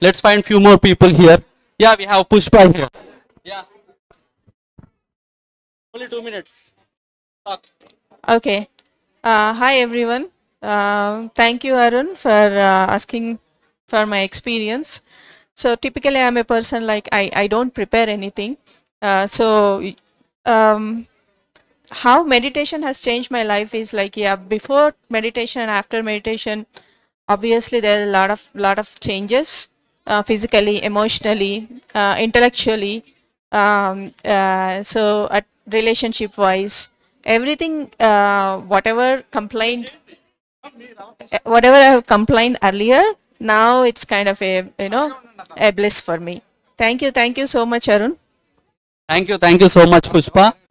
Let's find few more people here. Yeah, we have Pushpa here. Yeah. Only 2 minutes. Talk. Okay. Hi, everyone. Thank you, Arun, for asking for my experience. So typically, I'm a person like I don't prepare anything. How meditation has changed my life is like, yeah, before meditation and after meditation, obviously there's a lot of changes, physically, emotionally, intellectually, so at relationship wise, everything, whatever I have complained earlier, now it's kind of a, you know, a bliss for me. Thank you so much, Arun. Thank you so much, Pushpa.